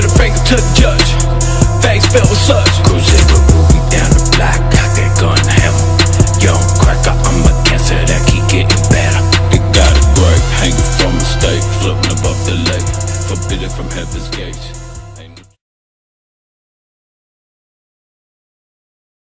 to the finger to the judge. Facts filled with such. Cruising with Ruby down the block, got that gun hammer. Young cracker, I'm a cancer that keep getting better. It got a break, hanging from a stake, floating above the lake, forbidden from heaven's gates.